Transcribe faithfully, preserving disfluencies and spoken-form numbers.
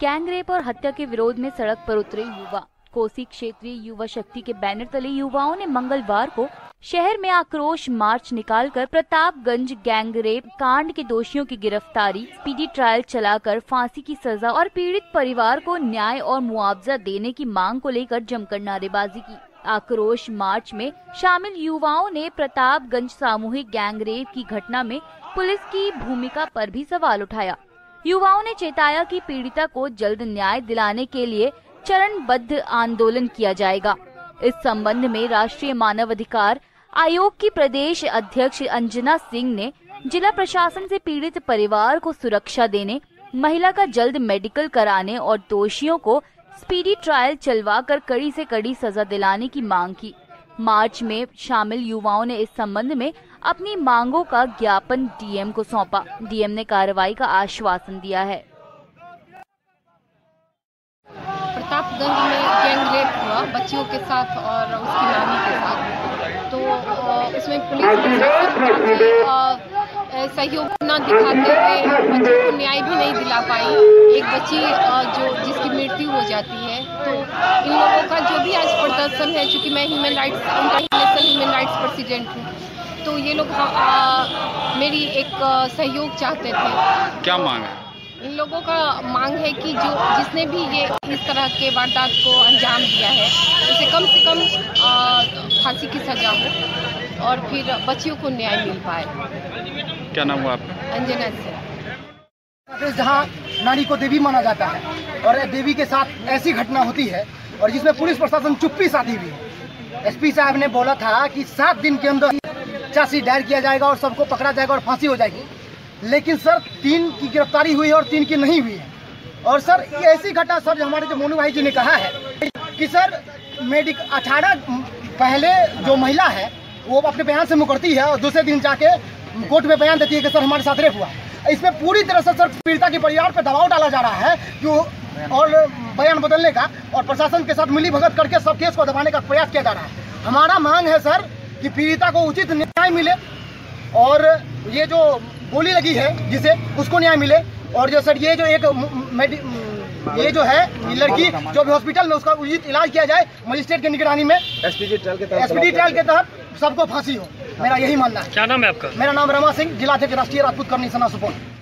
Gangrape और हत्या के विरोध में सड़क पर उतरे युवा। कोसी क्षेत्रीय युवा शक्ति के बैनर तले युवाओं ने मंगलवार को शहर में आक्रोश मार्च निकालकर प्रतापगंज गैंगरेप कांड के दोषियों की गिरफ्तारी, स्पीडी ट्रायल चलाकर फांसी की सजा और पीड़ित परिवार को न्याय और मुआवजा देने की मांग को लेकर जमकर नारेबाजी की। आक्रोश मार्च में शामिल युवाओं ने प्रतापगंज सामूहिक गैंगरेप की घटना में पुलिस की भूमिका पर भी सवाल उठाया। युवाओं ने चेताया कि पीड़िता को जल्द न्याय दिलाने के लिए चरणबद्ध आंदोलन किया जाएगा। इस संबंध में राष्ट्रीय मानवाधिकार आयोग की प्रदेश अध्यक्ष अंजना सिंह ने जिला प्रशासन से पीड़ित परिवार को सुरक्षा देने, महिला का जल्द मेडिकल कराने और दोषियों को स्पीडी ट्रायल चलवाकर कड़ी से कड़ी सजा दिलाने की मांग की। मार्च में शामिल युवाओं ने इस संबंध में अपनी मांगों का ज्ञापन डीएम को सौंपा। डीएम ने कार्रवाई का आश्वासन दिया है। प्रतापगंज में गैंगरेप हुआ बच्चियों के साथ और उसकी नानी के साथ, तो उसमें पुलिस सहयोग न दिखाते हुए बच्चों को न्याय भी नहीं दिला पाई। एक बच्ची जो जिसकी मृत्यु हो जाती है, तो इन लोगों का जो भी आज प्रदर्शन है, चूँकि मैं human rights international human rights president हूँ, तो ये लोग आ, मेरी एक सहयोग चाहते थे। क्या मांग है इन लोगों का? मांग है कि जो जिसने भी ये इस तरह के वारदात को अंजाम दिया है उसे कम से कम फांसी की सजा हो और फिर बच्चियों को न्याय मिल पाए। क्या नाम हुआ आपका? अंजना सिंह। जहाँ नारी को देवी माना जाता है और देवी के साथ ऐसी घटना होती है और जिसमें पुलिस प्रशासन चुप्पी साधी भी है। एसपी साहब ने बोला था कि सात दिन के अंदर चार्जशीट दायर किया जाएगा और सबको पकड़ा जाएगा और फांसी हो जाएगी, लेकिन सर तीन की गिरफ्तारी हुई है और तीन की नहीं हुई है। और सर ऐसी घटना, सर हमारे जो मोनू भाई जी ने कहा है कि सर मेडिक अठारह पहले जो महिला है वो अपने बयान से मुकरती है और दूसरे दिन जाके कोर्ट में बयान देती है कि सर हमारे साथ रेप हुआ। इसमें पूरी तरह से सर पीड़िता के परिवार पर दबाव डाला जा रहा है जो और बयान बदलने का और प्रशासन के साथ मिलीभगत करके सब केस को दबाने का प्रयास किया जा रहा है। हमारा मांग है सर कि पीड़िता को उचित न्याय मिले और ये जो गोली लगी है जिसे उसको न्याय मिले। और जो सर ये जो एक ये जो है लड़की जो भी हॉस्पिटल में उसका उचित इलाज किया जाए मजिस्ट्रेट की निगरानी में एसपीडी ट्रायल के तहत सबको फांसी हो। मेरा यही मानना है। क्या नाम है आपका? मेरा नाम रमा सिंह, जिला अध्यक्ष राष्ट्रीय राजपूत करनी सेना सुपौल।